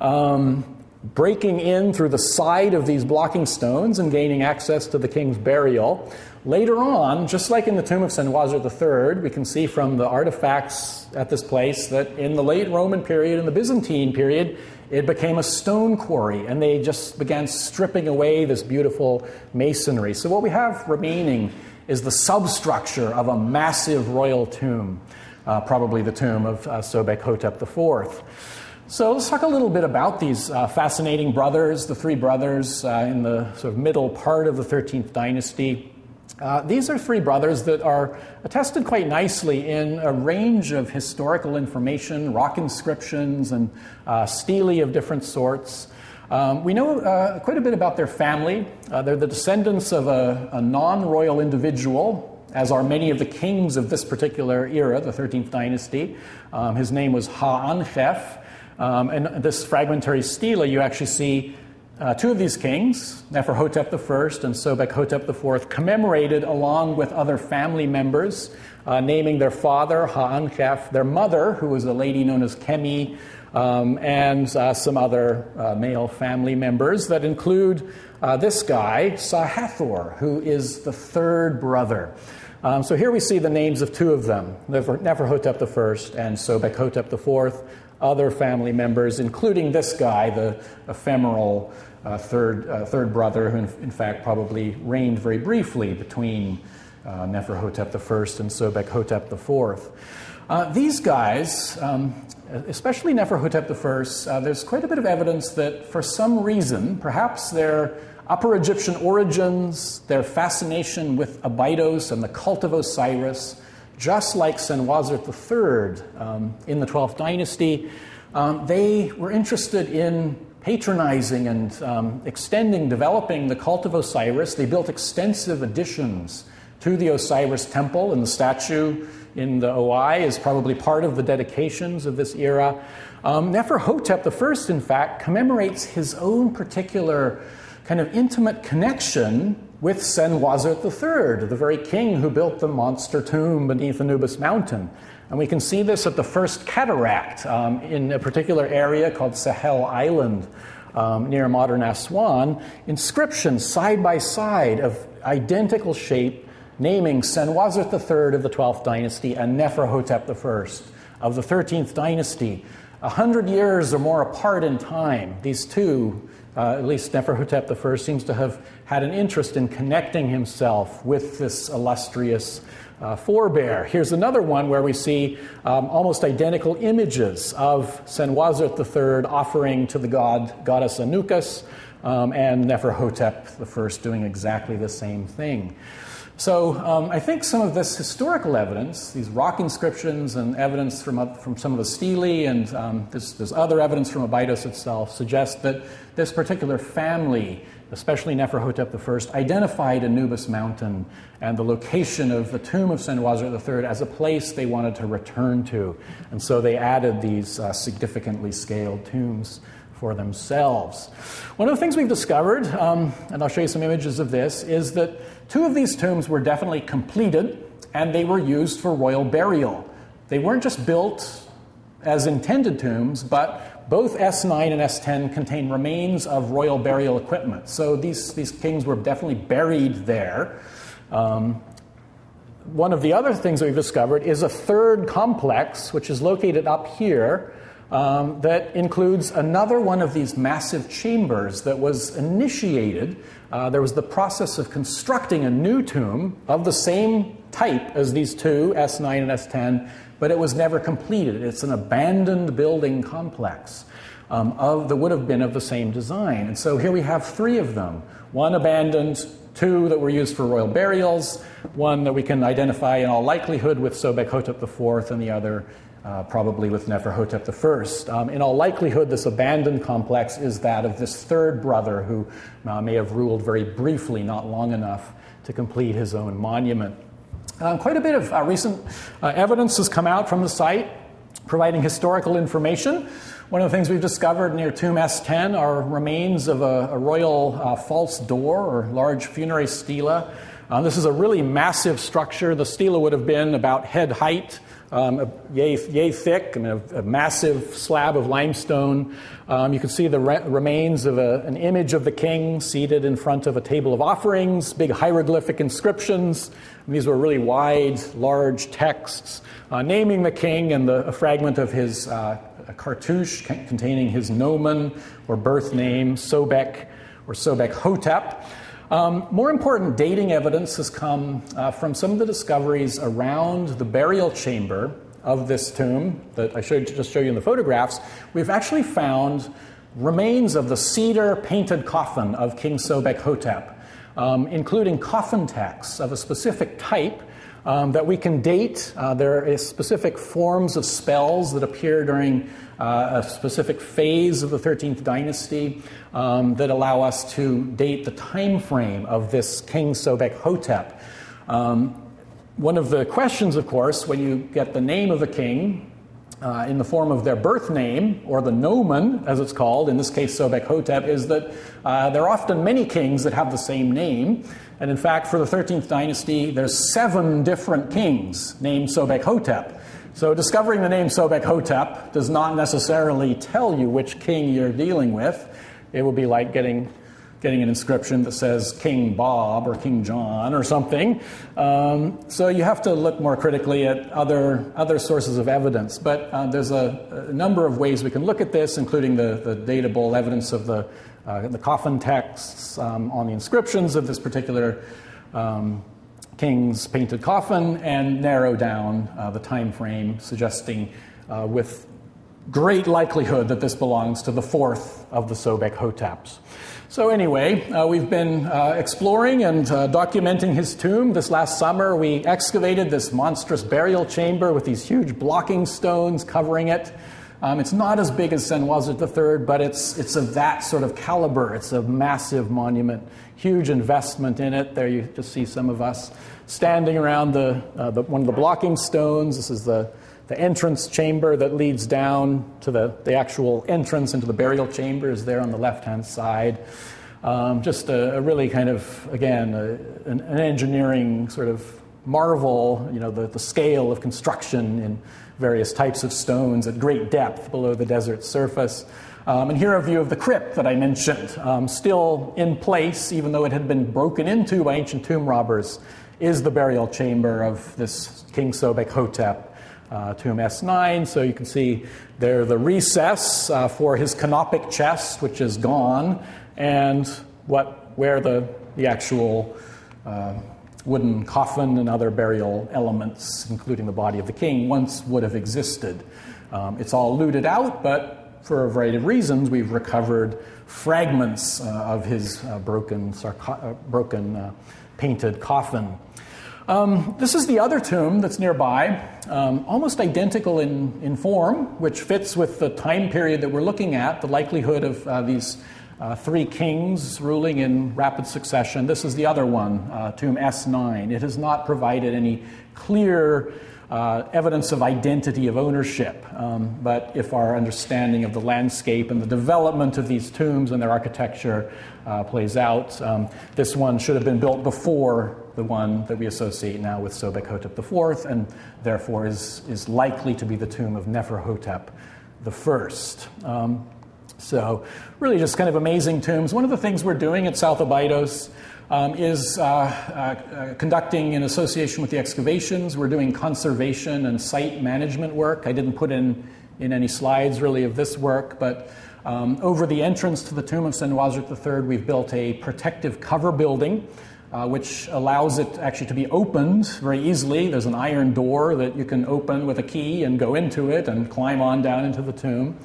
breaking in through the side of these blocking stones and gaining access to the king's burial. Later on, just like in the tomb of Senwosret III, we can see from the artifacts at this place that in the late Roman period and the Byzantine period, it became a stone quarry, and they just began stripping away this beautiful masonry. So what we have remaining is the substructure of a massive royal tomb, probably the tomb of Sobekhotep IV. So let's talk a little bit about these fascinating brothers, the three brothers in the sort of middle part of the 13th dynasty. These are three brothers that are attested quite nicely in a range of historical information, rock inscriptions, and stelae of different sorts. We know quite a bit about their family. They're the descendants of a non-royal individual, as are many of the kings of this particular era, the 13th dynasty. His name was Ha'anhef. And this fragmentary stela, you actually see two of these kings, Neferhotep I and Sobekhotep IV, commemorated along with other family members, naming their father, Ha'anhef, their mother, who was a lady known as Kemi, and some other male family members that include this guy, Sa Hathor, who is the third brother. So here we see the names of two of them, Neferhotep I and Sobekhotep IV. Other family members, including this guy, the ephemeral third brother, who in fact probably reigned very briefly between Neferhotep I and Sobekhotep IV. These guys, especially Neferhotep I, there's quite a bit of evidence that for some reason, perhaps their Upper Egyptian origins, their fascination with Abydos and the cult of Osiris, just like Senwosret III in the 12th dynasty, they were interested in patronizing and extending, developing the cult of Osiris. They built extensive additions to the Osiris temple, and the statue in the OI is probably part of the dedications of this era. Neferhotep I, in fact, commemorates his own particular kind of intimate connection with Senwosret III, the very king who built the monster tomb beneath Anubis Mountain. And we can see this at the first cataract in a particular area called Sahel Island near modern Aswan. Inscriptions side by side of identical shape naming Senwosret III of the 12th dynasty and Neferhotep I of the 13th dynasty. 100 years or more apart in time, these two, at least Neferhotep I, seems to have had an interest in connecting himself with this illustrious forebear. Here's another one where we see almost identical images of Senwosret III offering to the goddess Anubis, and Neferhotep I doing exactly the same thing. So I think some of this historical evidence, these rock inscriptions and evidence from some of the stelae, and there's other evidence from Abydos itself, suggests that this particular family, especially Neferhotep I, identified Anubis Mountain and the location of the tomb of Senwosret III as a place they wanted to return to. And so they added these significantly scaled tombs for themselves. One of the things we've discovered, and I'll show you some images of this, is that two of these tombs were definitely completed and they were used for royal burial. They weren't just built as intended tombs, but both S9 and S10 contain remains of royal burial equipment. So these kings were definitely buried there. One of the other things that we've discovered is a third complex, which is located up here, that includes another one of these massive chambers that was initiated. There was the process of constructing a new tomb of the same type as these two, S9 and S10, but it was never completed. It's an abandoned building complex that would have been of the same design. And so here we have three of them, one abandoned, two that were used for royal burials, one that we can identify in all likelihood with Sobekhotep IV, and the other probably with Neferhotep I. In all likelihood, this abandoned complex is that of this third brother who may have ruled very briefly, not long enough to complete his own monument. Quite a bit of recent evidence has come out from the site providing historical information. One of the things we've discovered near tomb S10 are remains of a royal false door or large funerary stela. This is a really massive structure. The stela would have been about head height, yay thick, I mean, a massive slab of limestone. You can see the remains of an image of the king seated in front of a table of offerings, big hieroglyphic inscriptions. And these were really wide, large texts naming the king and a fragment of his cartouche containing his gnomon or birth name, Sobek or Sobekhotep. More important dating evidence has come from some of the discoveries around the burial chamber of this tomb that I just showed you in the photographs. We've actually found remains of the cedar painted coffin of King Sobekhotep, including coffin texts of a specific type that we can date. There are specific forms of spells that appear during a specific phase of the 13th dynasty that allow us to date the time frame of this King Sobekhotep. One of the questions, of course, when you get the name of the king in the form of their birth name, or the gnomon, as it's called, in this case Sobekhotep, is that there are often many kings that have the same name. And in fact, for the 13th dynasty, there's 7 different kings named Sobekhotep. So discovering the name Sobekhotep does not necessarily tell you which king you're dealing with. It would be like getting an inscription that says King Bob or King John or something. So you have to look more critically at other sources of evidence. But there's a number of ways we can look at this, including the datable evidence of the coffin texts on the inscriptions of this particular king's painted coffin and narrow down the time frame, suggesting with great likelihood that this belongs to the fourth of the Sobekhoteps. So anyway, we've been exploring and documenting his tomb. This last summer, we excavated this monstrous burial chamber with these huge blocking stones covering it. It's not as big as Senwosret III, but it's of that sort of caliber. It's a massive monument, huge investment in it. There you just see some of us standing around one of the blocking stones. This is the entrance chamber that leads down to the actual entrance into the burial chamber is there on the left-hand side. Just a really kind of, again, an engineering sort of marvel, you know, the scale of construction in various types of stones at great depth below the desert surface. And here a view of the crypt that I mentioned, still in place, even though it had been broken into by ancient tomb robbers, is the burial chamber of this King Sobekhotep. Tomb S9, so you can see there the recess for his canopic chest, which is gone, and where the actual wooden coffin and other burial elements, including the body of the king, once would have existed. It's all looted out, but for a variety of reasons, we've recovered fragments of his broken painted coffin. This is the other tomb that's nearby, almost identical in form, which fits with the time period that we're looking at, the likelihood of these three kings ruling in rapid succession. This is the other one, tomb S9. It has not provided any clear evidence of identity of ownership, but if our understanding of the landscape and the development of these tombs and their architecture plays out, this one should have been built before the one that we associate now with Sobekhotep IV, and therefore is likely to be the tomb of Neferhotep I. So really just kind of amazing tombs. One of the things we're doing at South Abydos is conducting, in association with the excavations, we're doing conservation and site management work. I didn't put in any slides really of this work, but over the entrance to the tomb of Senwosret III, we've built a protective cover building, which allows it actually to be opened very easily. There's an iron door that you can open with a key and go into it and climb on down into the tomb.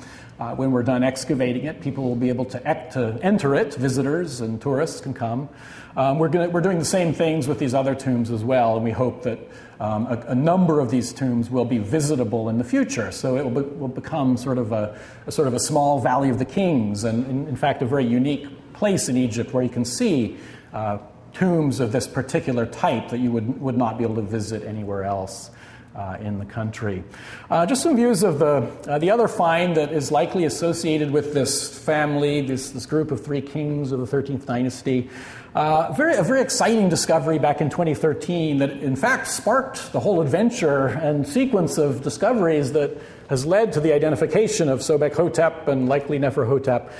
When we're done excavating it, people will be able to enter it. Visitors and tourists can come. We're doing the same things with these other tombs as well, and we hope that a number of these tombs will be visitable in the future. So it will become sort of a small Valley of the Kings, and in fact a very unique place in Egypt where you can see tombs of this particular type that you would not be able to visit anywhere else in the country. Just some views of the other find that is likely associated with this family, this group of three kings of the 13th dynasty. A very exciting discovery back in 2013 that in fact sparked the whole adventure and sequence of discoveries that has led to the identification of Sobekhotep and likely Neferhotep,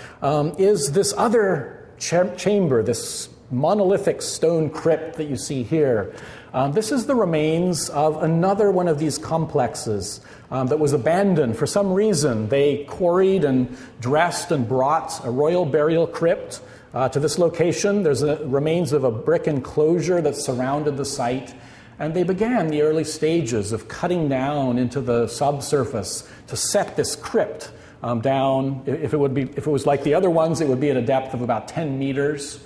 is this other chamber, this monolithic stone crypt that you see here. This is the remains of another one of these complexes that was abandoned for some reason. They quarried and dressed and brought a royal burial crypt to this location. There's remains of a brick enclosure that surrounded the site, and they began the early stages of cutting down into the subsurface to set this crypt down. If it was like the other ones, it would be at a depth of about 10 meters.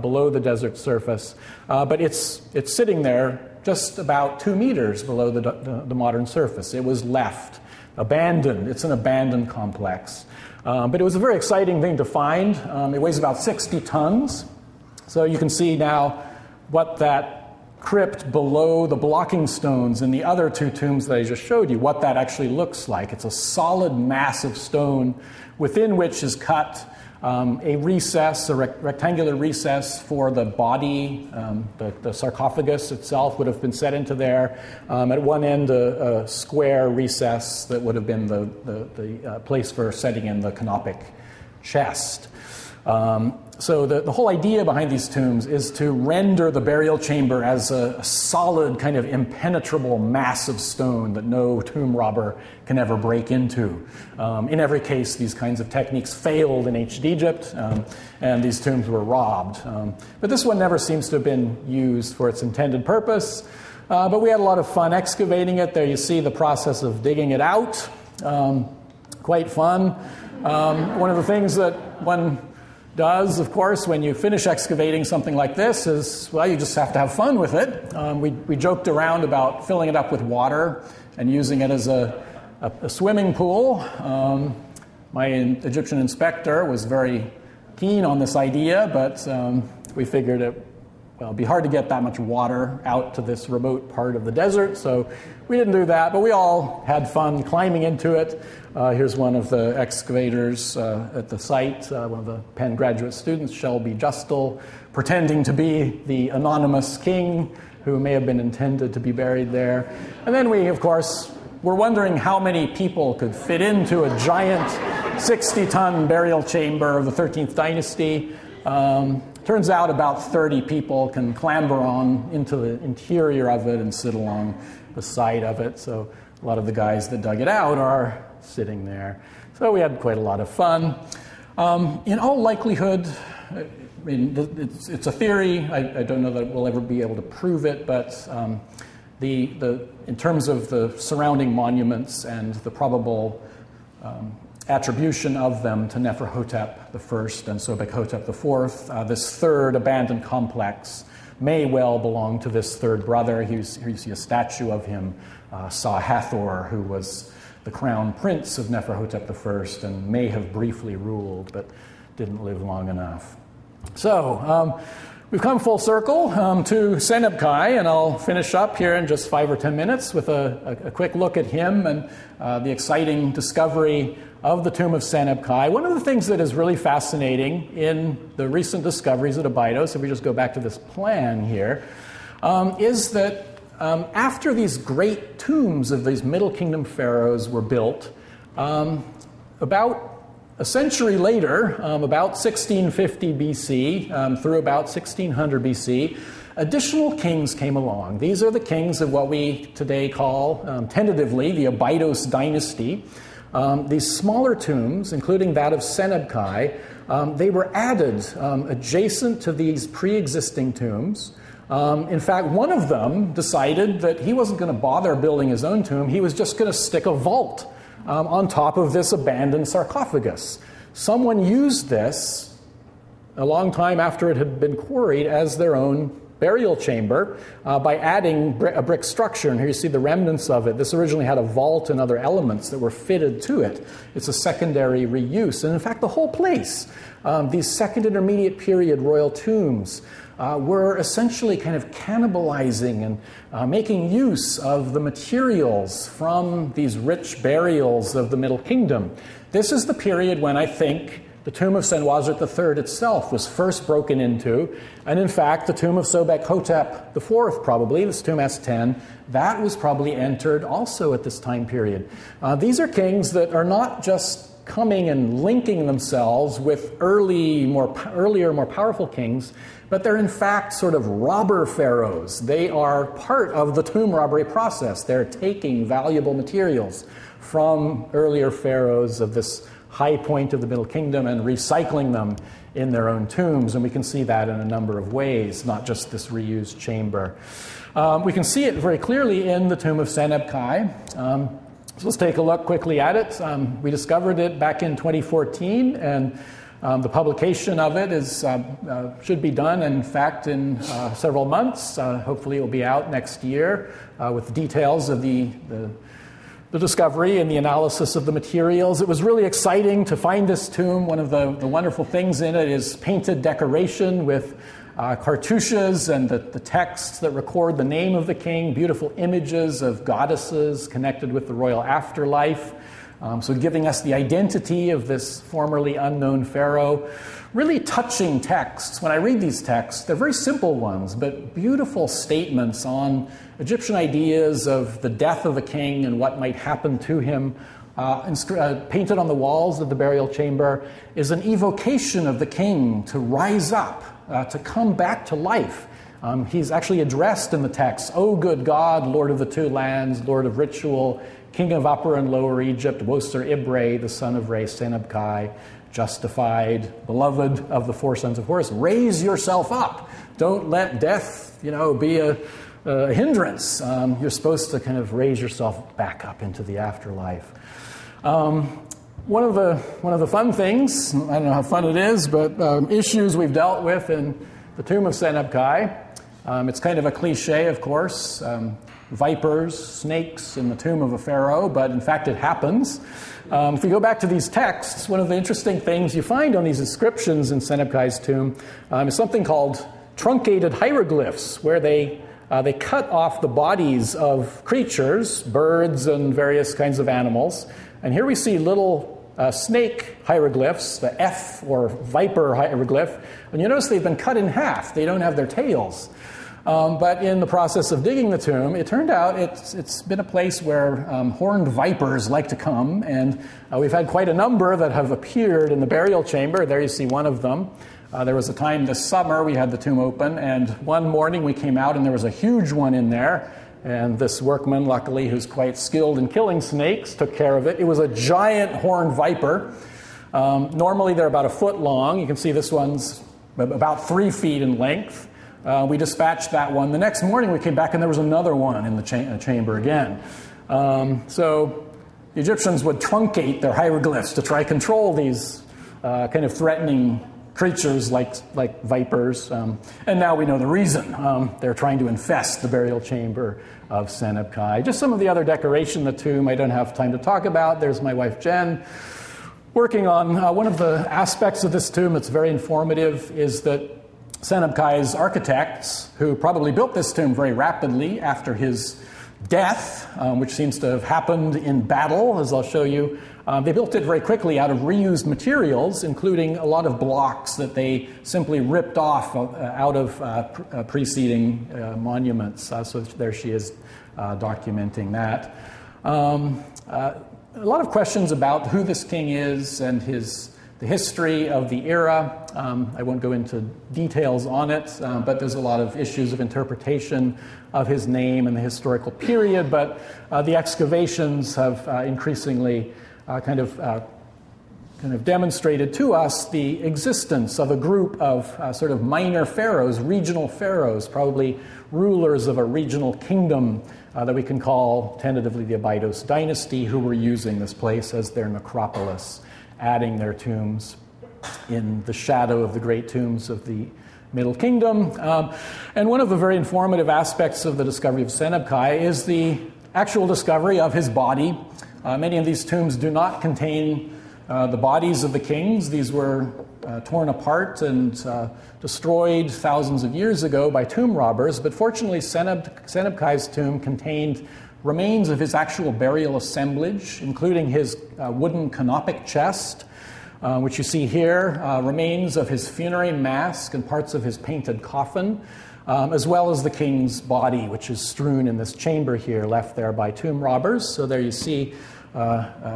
Below the desert surface, but it's sitting there just about 2 meters below the modern surface. It was left abandoned. It's an abandoned complex, but it was a very exciting thing to find. It weighs about 60 tons, so you can see now what that crypt below the blocking stones in the other two tombs that I just showed you, what that actually looks like. It's a solid mass of stone within which is cut a recess, a rectangular recess for the body. The sarcophagus itself would have been set into there. At one end, a square recess that would have been the place for setting in the canopic chest. So the whole idea behind these tombs is to render the burial chamber as a solid kind of impenetrable mass of stone that no tomb robber can ever break into. In every case, these kinds of techniques failed in ancient Egypt, and these tombs were robbed. But this one never seems to have been used for its intended purpose. But we had a lot of fun excavating it. There you see the process of digging it out. Quite fun. One of the things that one does, of course, when you finish excavating something like this is, well, you just have to have fun with it. We joked around about filling it up with water and using it as a swimming pool. My Egyptian inspector was very keen on this idea, but we figured it would be hard to get that much water out to this remote part of the desert, so we didn't do that, but we all had fun climbing into it. Here's one of the excavators at the site, one of the Penn graduate students, Shelby Justel, pretending to be the anonymous king who may have been intended to be buried there. And then we, of course, were wondering how many people could fit into a giant 60-ton burial chamber of the 13th dynasty. Turns out about 30 people can clamber on into the interior of it and sit along the side of it. So a lot of the guys that dug it out are sitting there. So we had quite a lot of fun. In all likelihood, I mean, it's a theory. I don't know that we'll ever be able to prove it, but in terms of the surrounding monuments and the probable attribution of them to Neferhotep I and Sobekhotep IV, this third abandoned complex may well belong to this third brother. Here you see a statue of him, Sa Hathor, who was the crown prince of Neferhotep I and may have briefly ruled, but didn't live long enough. So we've come full circle to Senebkay, and I'll finish up here in just 5 or 10 minutes with a quick look at him and the exciting discovery of the tomb of Senebkay. One of the things that is really fascinating in the recent discoveries at Abydos, if we just go back to this plan here, is that after these great tombs of these Middle Kingdom pharaohs were built, about a century later, about 1650 BC through about 1600 BC, additional kings came along. These are the kings of what we today call, tentatively, the Abydos dynasty. These smaller tombs, including that of Senebkay, they were added adjacent to these pre-existing tombs. In fact, one of them decided that he wasn't going to bother building his own tomb. He was just going to stick a vault on top of this abandoned sarcophagus. Someone used this a long time after it had been quarried as their own burial chamber by adding a brick structure. And here you see the remnants of it. This originally had a vault and other elements that were fitted to it. It's a secondary reuse. And in fact, the whole place, these Second Intermediate Period royal tombs, were essentially kind of cannibalizing and making use of the materials from these rich burials of the Middle Kingdom. This is the period when I think the tomb of Senwosret III itself was first broken into, and in fact, the tomb of Sobekhotep IV, probably, this tomb S10, that was probably entered also at this time period. These are kings that are not just coming and linking themselves with earlier, more powerful kings, but they're in fact sort of robber pharaohs. They are part of the tomb robbery process. They're taking valuable materials from earlier pharaohs of this high point of the Middle Kingdom and recycling them in their own tombs. And we can see that in a number of ways, not just this reused chamber. We can see it very clearly in the tomb of Senebkay. So let's take a look quickly at it. We discovered it back in 2014, and the publication of it is, should be done, in fact, in several months. Hopefully it will be out next year with details of the discovery and the analysis of the materials. It was really exciting to find this tomb. One of the wonderful things in it is painted decoration with cartouches and the texts that record the name of the king, beautiful images of goddesses connected with the royal afterlife. So giving us the identity of this formerly unknown pharaoh. Really touching texts. When I read these texts, they're very simple ones, but beautiful statements on Egyptian ideas of the death of a king and what might happen to him painted on the walls of the burial chamber is an evocation of the king to rise up, to come back to life. He's actually addressed in the text, "O good God, Lord of the two lands, Lord of ritual, King of Upper and Lower Egypt, Woser Ibra, the son of Re, Senebkay, justified, beloved of the four sons of Horus, raise yourself up. Don't let death, you know, be a hindrance. You're supposed to kind of raise yourself back up into the afterlife." One of the fun things, I don't know how fun it is, but issues we've dealt with in the tomb of Senebkay. It's kind of a cliche, of course, vipers, snakes in the tomb of a pharaoh, but in fact it happens. If we go back to these texts, one of the interesting things you find on these inscriptions in Senebkay's tomb is something called truncated hieroglyphs, where they cut off the bodies of creatures, birds and various kinds of animals. And here we see little snake hieroglyphs, the F or viper hieroglyph. And you notice they've been cut in half. They don't have their tails. But in the process of digging the tomb, it turned out it's been a place where horned vipers like to come. And we've had quite a number that have appeared in the burial chamber. There you see one of them. There was a time this summer we had the tomb open, and one morning we came out and there was a huge one in there. And this workman, luckily, who's quite skilled in killing snakes, took care of it. It was a giant horned viper. Normally they're about a foot long. You can see this one's about 3 feet in length. We dispatched that one. The next morning we came back and there was another one in the chamber again. So the Egyptians would truncate their hieroglyphs to try to control these kind of threatening creatures like vipers, and now we know the reason. They're trying to infest the burial chamber of Senebkay. Just some of the other decoration in the tomb I don't have time to talk about. There's my wife Jen, working on one of the aspects of this tomb that's very informative is that Senebkay's architects, who probably built this tomb very rapidly after his death, which seems to have happened in battle, as I'll show you. They built it very quickly out of reused materials, including a lot of blocks that they simply ripped off out of preceding monuments. So there she is documenting that. A lot of questions about who this king is and the history of the era. I won't go into details on it, but there's a lot of issues of interpretation of his name and the historical period, but the excavations have increasingly kind of demonstrated to us the existence of a group of sort of minor pharaohs, regional pharaohs, probably rulers of a regional kingdom that we can call tentatively the Abydos dynasty, who were using this place as their necropolis, adding their tombs in the shadow of the great tombs of the Middle Kingdom. And one of the very informative aspects of the discovery of Senebkay is the actual discovery of his body. Many of these tombs do not contain the bodies of the kings. These were torn apart and destroyed thousands of years ago by tomb robbers, but fortunately Senebkay's tomb contained remains of his actual burial assemblage, including his wooden canopic chest, which you see here, remains of his funerary mask and parts of his painted coffin, as well as the king's body, which is strewn in this chamber here, left there by tomb robbers. So there you see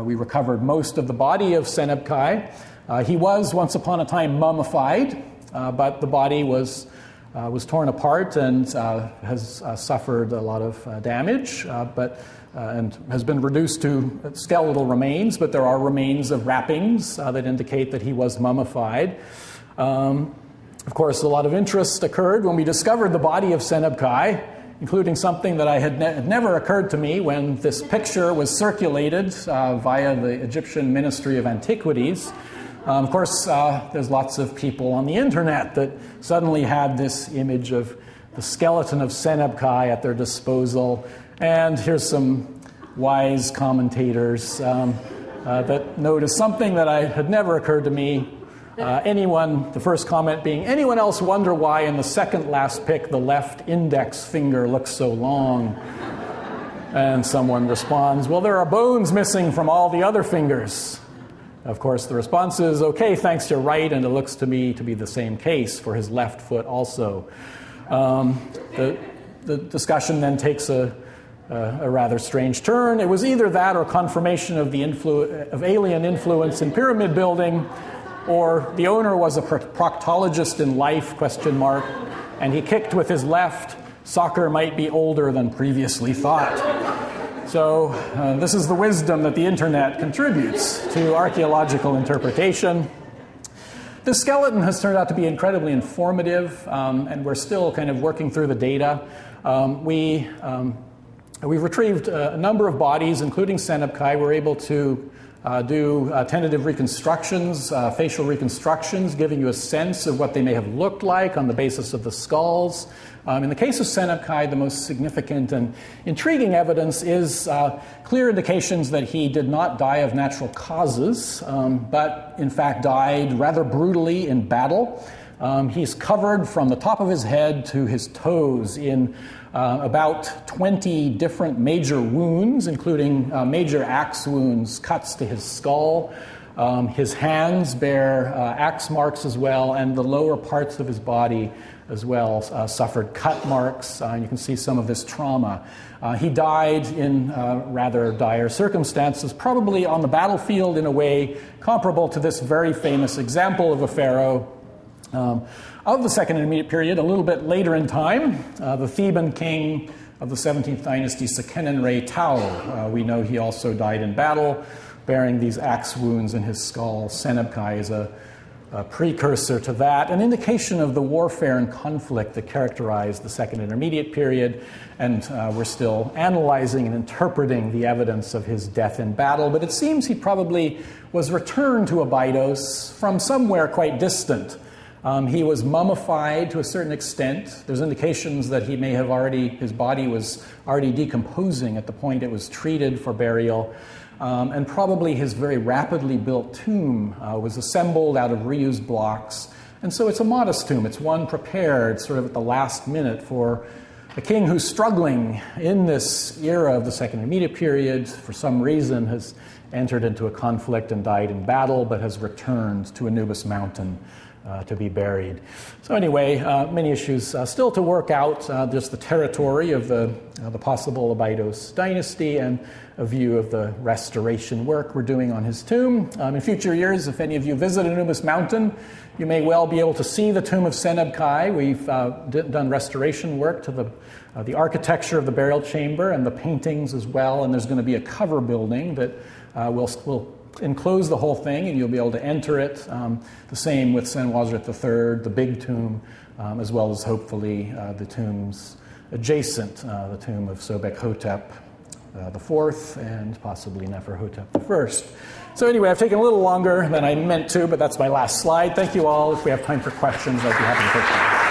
we recovered most of the body of Senebkay. He was once upon a time mummified, but the body was torn apart and has suffered a lot of damage, and has been reduced to skeletal remains, but there are remains of wrappings that indicate that he was mummified. Of course, a lot of interest occurred when we discovered the body of Senebkay, including something that had never occurred to me when this picture was circulated via the Egyptian Ministry of Antiquities. Of course, there's lots of people on the internet that suddenly had this image of the skeleton of Senebkay at their disposal. And here's some wise commentators that noticed something that had never occurred to me. The first comment being, anyone else wonder why in the second last pic the left index finger looks so long? And someone responds, well, there are bones missing from all the other fingers. Of course, the response is, okay, thanks, you're right, and it looks to me to be the same case for his left foot also. The discussion then takes a, a rather strange turn. It was either that or confirmation of the alien influence in pyramid building, or the owner was a proctologist in life, ? And he kicked with his left. Soccer might be older than previously thought. So this is the wisdom that the internet contributes to archaeological interpretation. This skeleton has turned out to be incredibly informative, and we're still kind of working through the data. We've retrieved a number of bodies, including Senebkay. We're able to do tentative reconstructions, facial reconstructions, giving you a sense of what they may have looked like on the basis of the skulls. In the case of Senebkay, the most significant and intriguing evidence is clear indications that he did not die of natural causes, but in fact died rather brutally in battle. He's covered from the top of his head to his toes in about 20 different major wounds, including major axe wounds, cuts to his skull. His hands bear axe marks as well, and the lower parts of his body as well suffered cut marks. You can see some of his trauma. He died in rather dire circumstances, probably on the battlefield in a way comparable to this very famous example of a pharaoh of the Second Intermediate Period, a little bit later in time, the Theban king of the 17th dynasty, Sekenenre Tau. We know he also died in battle, bearing these axe wounds in his skull. Senebkay is a precursor to that, an indication of the warfare and conflict that characterized the Second Intermediate Period, and we're still analyzing and interpreting the evidence of his death in battle, but it seems he probably was returned to Abydos from somewhere quite distant. He was mummified to a certain extent. There's indications that he may have already, his body was already decomposing at the point it was treated for burial. And probably his very rapidly built tomb was assembled out of reused blocks. And so it's a modest tomb. It's one prepared sort of at the last minute for a king who's struggling in this era of the Second Intermediate Period, for some reason has entered into a conflict and died in battle, but has returned to Anubis Mountain to be buried. So anyway, many issues still to work out. There's the territory of the possible Abydos dynasty and a view of the restoration work we're doing on his tomb. In future years, if any of you visit Anubis Mountain, you may well be able to see the tomb of Senebkay. We've done restoration work to the architecture of the burial chamber and the paintings as well, and there's going to be a cover building that will enclose the whole thing, and you'll be able to enter it. The same with Senwosret III, the big tomb, as well as hopefully the tombs adjacent, the tomb of Sobekhotep IV and possibly Neferhotep I. So anyway, I've taken a little longer than I meant to, but that's my last slide. Thank you all. If we have time for questions, I'd be happy to take them.